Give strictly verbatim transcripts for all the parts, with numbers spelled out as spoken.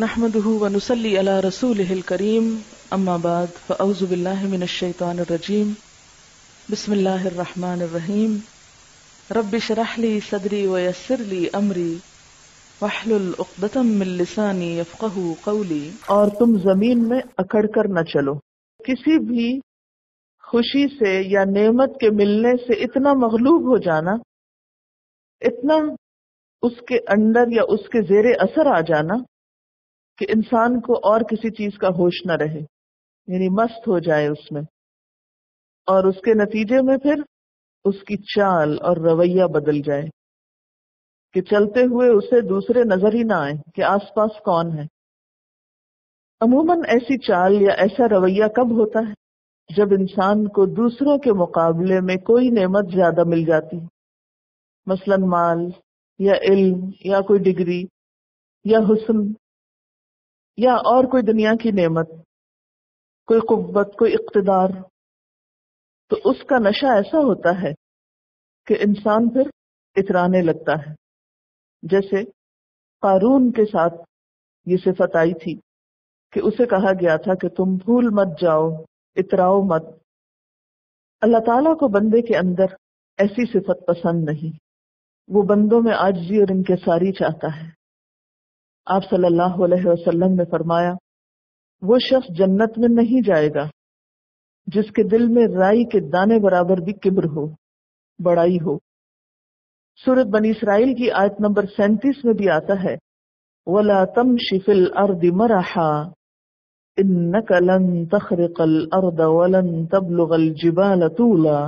नहमदुहु व नुसल्ली अला रसूलिहिल करीम अम्मा बाद फअऊजु बिल्लाहि मिनश्शैतानिर रजीम बिस्मिल्लाहिर रहमानिर रहीम रब्बि इश्रह ली सदरी व यस्सिर ली अमरी वहलुल उक़दतम मिन लिसानी यफ़क़हू क़ौली। और तुम जमीन में अकड़ कर न चलो। किसी भी खुशी से या नेमत के मिलने से इतना मग़लूब हो जाना, इतना उसके अंदर या उसके ज़ेरे असर आ जाना कि इंसान को और किसी चीज का होश न रहे, यानी मस्त हो जाए उसमें, और उसके नतीजे में फिर उसकी चाल और रवैया बदल जाए कि चलते हुए उसे दूसरे नजर ही ना आए कि आसपास कौन है। अमूमन ऐसी चाल या ऐसा रवैया कब होता है? जब इंसान को दूसरों के मुकाबले में कोई नेमत ज्यादा मिल जाती, मसलन माल या इल्म या कोई डिग्री या हुस्न या और कोई दुनिया की नेमत, कोई कुव्वत, कोई इक़्तिदार, तो उसका नशा ऐसा होता है कि इंसान फिर इतराने लगता है। जैसे क़ारून के साथ ये सिफत आई थी कि उसे कहा गया था कि तुम भूल मत जाओ, इतराओ मत। अल्लाह ताला को बंदे के अंदर ऐसी सिफत पसंद नहीं, वो बंदों में आजिज़ी और इंकिसारी चाहता है। आप सल्लल्लाहु अलैहि वसल्लम ने फरमाया, वो शख्स जन्नत में नहीं जाएगा जिसके दिल में राई के दाने बराबर भी किब्र हो, बड़ाई हो। सूरत बनी इसराइल की आयत नंबर सैंतीस में भी आता है, वला तमशि फिल अर्दि मरहा इन्नका लन तखरिकल अर्द वलन तबलुगल जिबाल तूला।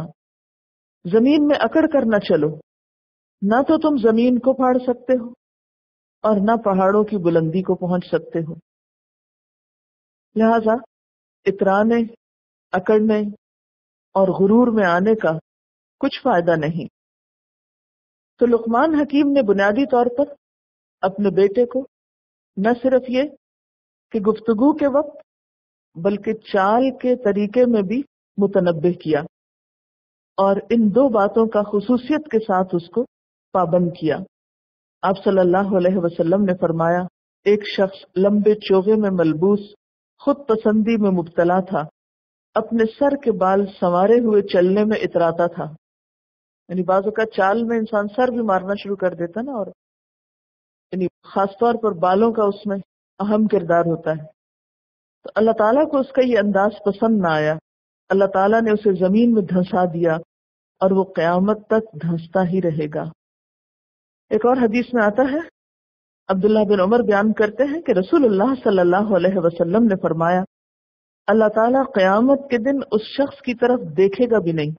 जमीन में अकड़ कर न चलो, ना तो तुम जमीन को फाड़ सकते हो और ना पहाड़ों की बुलंदी को पहुंच सकते हो। लिहाजा इतराने, अकड़ने और गुरूर में आने का कुछ फायदा नहीं। तो लुकमान हकीम ने बुनियादी तौर पर अपने बेटे को न सिर्फ ये कि गुफ्तगू के वक्त बल्कि चाल के तरीके में भी मुतनब्बे किया और इन दो बातों का खुसूसियत के साथ उसको पाबंद किया। आप सल्लल्लाहु अलैहि वसल्लम ने फरमाया, एक शख्स लंबे चोगे में मलबूस खुद पसंदी में मुब्तला था, अपने सर के बाल संवारे हुए चलने में इतराता था। यानी बाजू का चाल में इंसान सर भी मारना शुरू कर देता ना, और यानी खासतौर पर बालों का उसमें अहम किरदार होता है। तो अल्लाह ताला को उसका ये अंदाज पसंद ना आया, अल्लाह ताला ने उसे जमीन में धंसा दिया और वो क़यामत तक धंसता ही रहेगा। एक और हदीस में आता है, अब्दुल्लाह बिन उमर बयान करते हैं कि रसूलुल्लाह सल्लल्लाहु अलैहि वसल्लम ने फरमाया, अल्लाह ताला क़यामत के दिन उस शख्स की तरफ देखेगा भी नहीं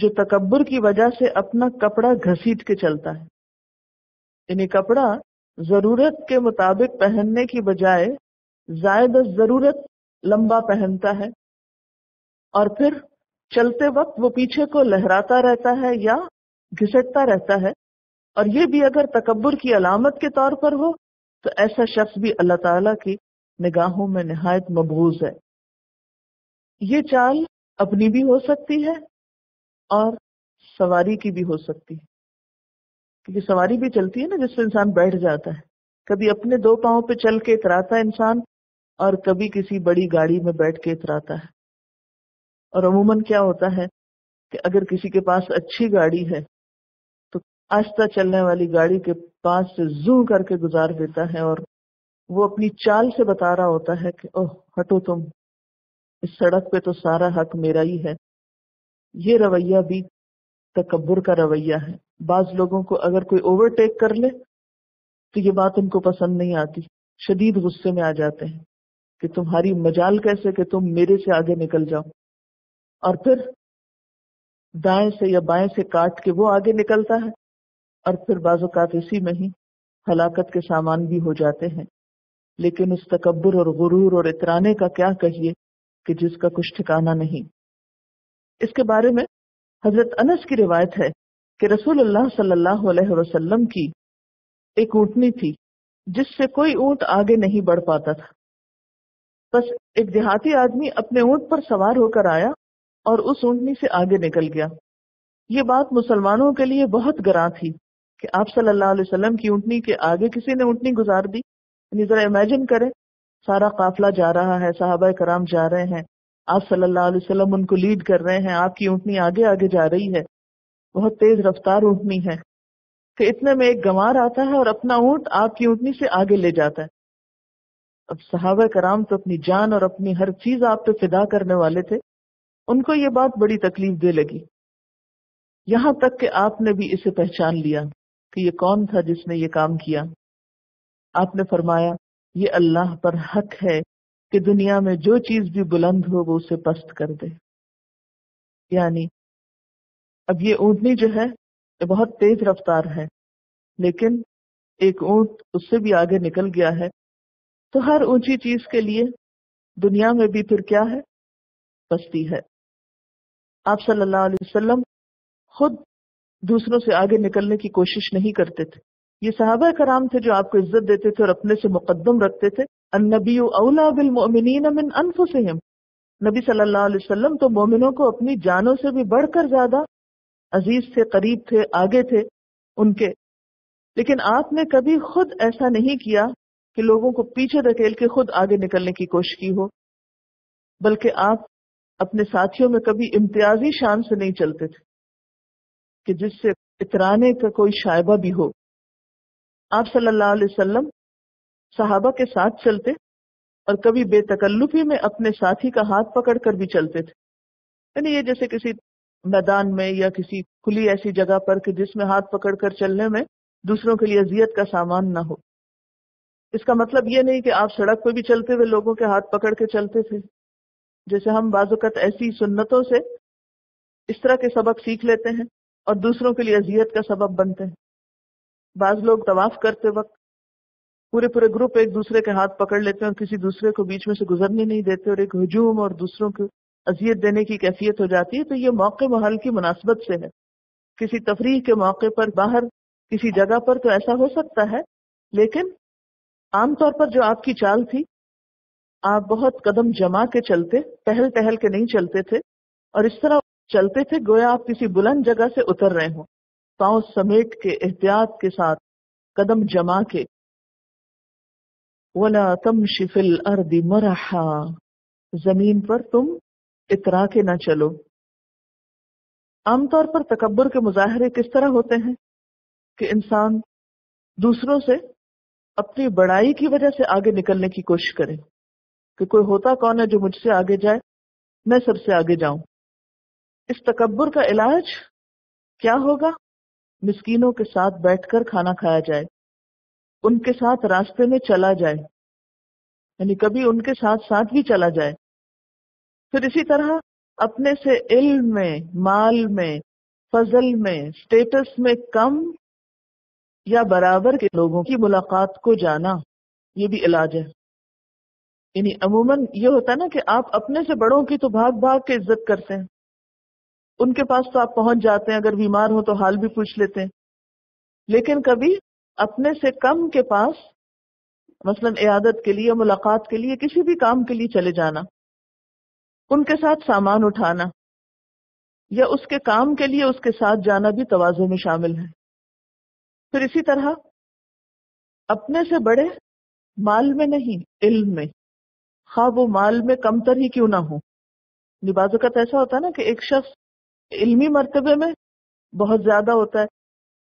जो तकब्बुर की वजह से अपना कपड़ा घसीट के चलता है। यानी कपड़ा ज़रूरत के मुताबिक पहनने की बजाय ज़ायद ज़रूरत लंबा पहनता है और फिर चलते वक्त वो पीछे को लहराता रहता है या घिसटता रहता है। और ये भी अगर तकब्बुर की अलामत के तौर पर हो तो ऐसा शख्स भी अल्लाह ताला की निगाहों में निहायत मबगूज है। ये चाल अपनी भी हो सकती है और सवारी की भी हो सकती है, क्योंकि सवारी भी चलती है ना जिसमें इंसान बैठ जाता है। कभी अपने दो पाँव पे चल के इतराता है इंसान और कभी किसी बड़ी गाड़ी में बैठ के इतराता है। और अमूमन क्या होता है कि अगर किसी के पास अच्छी गाड़ी है आस्ता चलने वाली गाड़ी के पास से जू करके गुजार देता है और वो अपनी चाल से बता रहा होता है कि ओह हटो तुम, इस सड़क पे तो सारा हक मेरा ही है। ये रवैया भी तकब्बुर का रवैया है। बाज लोगों को अगर कोई ओवरटेक कर ले तो ये बात उनको पसंद नहीं आती, शदीद गुस्से में आ जाते हैं कि तुम्हारी मजाल कैसे कि तुम मेरे से आगे निकल जाओ। और फिर दाएं से या बाएं से काट के वो आगे निकलता है और फिर बाज़ात इसी में ही हलाकत के सामान भी हो जाते हैं। लेकिन उस तकब्बुर और गुरूर और इतराने का क्या कहिए कि जिसका कुछ ठिकाना नहीं। इसके बारे में हजरत अनस की रिवायत है कि रसूलुल्लाह सल्लल्लाहु अलैहि वसल्लम की एक ऊँटनी थी जिससे कोई ऊँट आगे नहीं बढ़ पाता था। बस एक देहाती आदमी अपने ऊँट पर सवार होकर आया और उस ऊँटनी से आगे निकल गया। ये बात मुसलमानों के लिए बहुत गरां थी कि आप सल्लल्लाहु अलैहि वसल्लम की ऊँटनी के आगे किसी ने ऊँटनी गुजार दी यानी जरा इमेजिन करें, सारा काफिला जा रहा है, सहाबा कराम जा रहे हैं, आप सल्लल्लाहु अलैहि वसल्लम उनको लीड कर रहे हैं, आपकी ऊँटनी आगे आगे जा रही है, बहुत तेज रफ्तार ऊँटनी है, कि इतने में एक गंवार आता है और अपना ऊँट आपकी ऊँटनी से आगे ले जाता है। अब सहाबा कराम तो अपनी जान और अपनी हर चीज आप पे फिदा करने वाले थे, उनको ये बात बड़ी तकलीफ दे लगी, यहाँ तक कि आपने भी इसे पहचान लिया कि ये कौन था जिसने ये काम किया। आपने फरमाया, ये अल्लाह पर हक है कि दुनिया में जो चीज भी बुलंद हो वो उसे पस्त कर दे। यानी अब ये ऊँटनी जो है ये बहुत तेज रफ्तार है, लेकिन एक ऊँट उससे भी आगे निकल गया है, तो हर ऊंची चीज के लिए दुनिया में भी फिर क्या है, पस्ती है। आप सल्लल्लाहु अलैहि वसल्लम खुद दूसरों से आगे निकलने की कोशिश नहीं करते थे, ये सहाबा कराम थे जो आपको इज्जत देते थे और अपने से मुकद्दम रखते थे। अन्नबिय्यु औला बिल मुमिनीन मिन अनफुसिहिम, नबी सल्लल्लाहु अलैहि वसल्लम तो मोमिनों को अपनी जानों से भी बढ़कर ज्यादा अजीज थे, करीब थे, आगे थे उनके। लेकिन आपने कभी खुद ऐसा नहीं किया कि लोगों को पीछे धकेल के खुद आगे निकलने की कोशिश की हो, बल्कि आप अपने साथियों में कभी इम्तियाजी शान से नहीं चलते थे कि जिससे इतराने का कोई शायबा भी हो। आप सल्लल्लाहु अलैहि वसल्लम सहाबा के साथ चलते और कभी बेतकल्लुफी में अपने साथी का हाथ पकड़ कर भी चलते थे, यानी ये जैसे किसी मैदान में या किसी खुली ऐसी जगह पर कि जिसमें हाथ पकड़ कर चलने में दूसरों के लिए अजियत का सामान ना हो। इसका मतलब ये नहीं कि आप सड़क पर भी चलते हुए लोगों के हाथ पकड़ के चलते थे, जैसे हम बाज़-ओ-वक़्त ऐसी सुन्नतों से इस तरह के सबक सीख लेते हैं और दूसरों के लिए अजियत का सबब बनते हैं। बाज़ लोग तवाफ करते वक्त पूरे पूरे ग्रुप एक दूसरे के हाथ पकड़ लेते हैं और किसी दूसरे को बीच में से गुजरने नहीं देते, और एक हुजूम और दूसरों को अजियत देने की कैफियत हो जाती है। तो ये मौके महल की मुनासबत से है, किसी तफरीह के मौके पर बाहर किसी जगह पर तो ऐसा हो सकता है, लेकिन आमतौर पर जो आपकी चाल थी, आप बहुत कदम जमा के चलते, टहल टहल के नहीं चलते थे, और इस तरह चलते थे गोया आप किसी बुलंद जगह से उतर रहे हों, पांव समेट के एहतियात के साथ कदम जमा के। वला तमशि फिल अर्दि मरहा, जमीन पर तुम इतरा के ना चलो। आमतौर पर तकब्बुर के मुजाहरे किस तरह होते हैं कि इंसान दूसरों से अपनी बड़ाई की वजह से आगे निकलने की कोशिश करें कि कोई होता कौन है जो मुझसे आगे जाए, मैं सबसे आगे जाऊं। इस तकब्बुर का इलाज क्या होगा? मिस्कीनों के साथ बैठकर खाना खाया जाए, उनके साथ रास्ते में चला जाए, यानी कभी उनके साथ साथ भी चला जाए। फिर इसी तरह अपने से इल्म में, माल में, फजल में, स्टेटस में कम या बराबर के लोगों की मुलाकात को जाना, ये भी इलाज है। यानी अमूमन ये होता है ना कि आप अपने से बड़ों की तो भाग भाग के इज्जत करते हैं, उनके पास तो आप पहुंच जाते हैं, अगर बीमार हो तो हाल भी पूछ लेते हैं, लेकिन कभी अपने से कम के पास मसलन इयादत के लिए, मुलाकात के लिए, किसी भी काम के लिए चले जाना, उनके साथ सामान उठाना या उसके काम के लिए उसके साथ जाना भी तवाज़ो में शामिल है। फिर इसी तरह अपने से बड़े माल में नहीं, इल्म में, खा वो माल में कमतर ही क्यों ना हो। बाज़ औक़ात ऐसा होता है ना कि एक शख्स इल्मी मरतबे में बहुत ज्यादा होता है,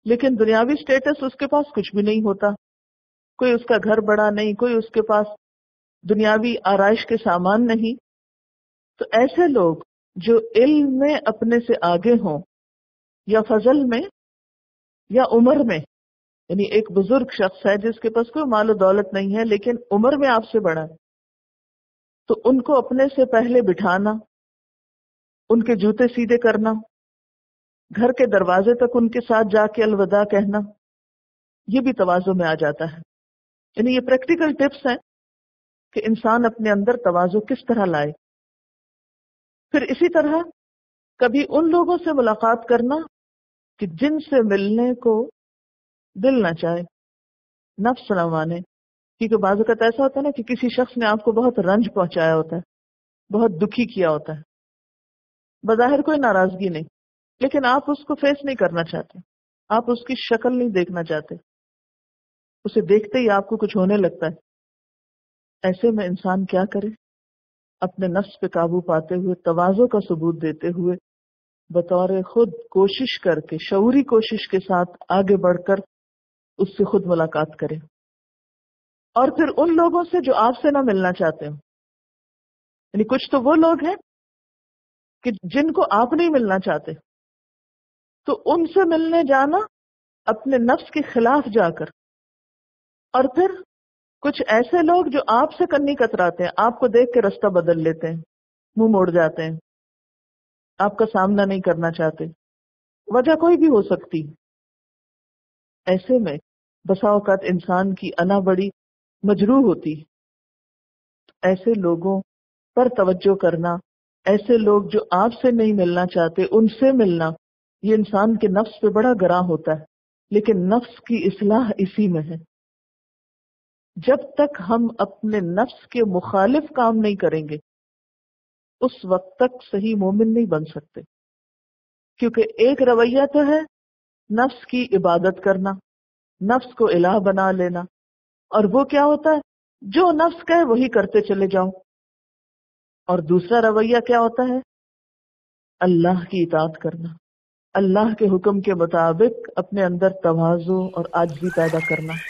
लेकिन दुनियावी स्टेटस उसके पास कुछ भी नहीं होता, कोई उसका घर बड़ा नहीं, कोई उसके पास दुनियावी आराइश के सामान नहीं। तो ऐसे लोग जो इल्म में अपने से आगे हों या फजल में या उम्र में, यानी एक बुजुर्ग शख्स है जिसके पास कोई माल और दौलत नहीं है लेकिन उम्र में आपसे बड़ा है, तो उनको अपने से पहले बिठाना, उनके जूते सीधे करना, घर के दरवाजे तक उनके साथ जाके अलविदा कहना, ये भी तवाज़ो में आ जाता है। यानी ये प्रैक्टिकल टिप्स हैं कि इंसान अपने अंदर तवाज़ो किस तरह लाए। फिर इसी तरह कभी उन लोगों से मुलाकात करना कि जिनसे मिलने को दिल ना चाहे, नफ्स ना माने, क्योंकि बाज़ औक़ात ऐसा होता है ना कि किसी शख्स ने आपको बहुत रंज पहुंचाया होता है, बहुत दुखी किया होता है, बज़ाहिर कोई नाराजगी नहीं, लेकिन आप उसको फेस नहीं करना चाहते, आप उसकी शक्ल नहीं देखना चाहते, उसे देखते ही आपको कुछ होने लगता है, ऐसे में इंसान क्या करे? अपने नफ्स पे काबू पाते हुए, तवाज़ो का सबूत देते हुए, बतौर खुद कोशिश करके, शऊरी कोशिश के साथ आगे बढ़कर उससे खुद मुलाकात करें। और फिर उन लोगों से जो आपसे ना मिलना चाहते हो, यानी कुछ तो वो लोग हैं कि जिनको आप नहीं मिलना चाहते, तो उनसे मिलने जाना अपने नफ्स के खिलाफ जाकर। और फिर कुछ ऐसे लोग जो आपसे कन्नी कतराते हैं, आपको देख के रास्ता बदल लेते हैं, मुंह मोड़ जाते हैं, आपका सामना नहीं करना चाहते, वजह कोई भी हो सकती। ऐसे में बसा औकात इंसान की अना बड़ी मजरूह होती। ऐसे लोगों पर तवज्जो करना, ऐसे लोग जो आपसे नहीं मिलना चाहते उनसे मिलना, ये इंसान के नफ्स पे बड़ा गरां होता है। लेकिन नफ्स की इस्लाह इसी में है। जब तक हम अपने नफ्स के मुखालिफ काम नहीं करेंगे, उस वक्त तक सही मोमिन नहीं बन सकते। क्योंकि एक रवैया तो है नफ्स की इबादत करना, नफ्स को इलाह बना लेना, और वो क्या होता है, जो नफ्स कहे वही करते चले जाओ। और दूसरा रवैया क्या होता है, अल्लाह की इताअत करना, अल्लाह के हुक्म के मुताबिक अपने अंदर तवाज़ु और आजिज़ी पैदा करना।